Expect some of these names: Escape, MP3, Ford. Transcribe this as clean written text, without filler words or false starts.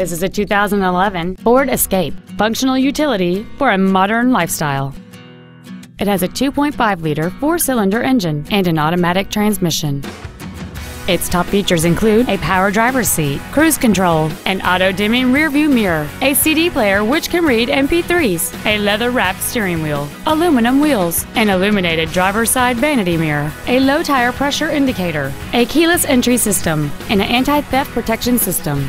This is a 2011 Ford Escape, functional utility for a modern lifestyle. It has a 2.5-liter four-cylinder engine and an automatic transmission. Its top features include a power driver's seat, cruise control, an auto-dimming rearview mirror, a CD player which can read MP3s, a leather-wrapped steering wheel, aluminum wheels, an illuminated driver's side vanity mirror, a low tire pressure indicator, a keyless entry system, and an anti-theft protection system.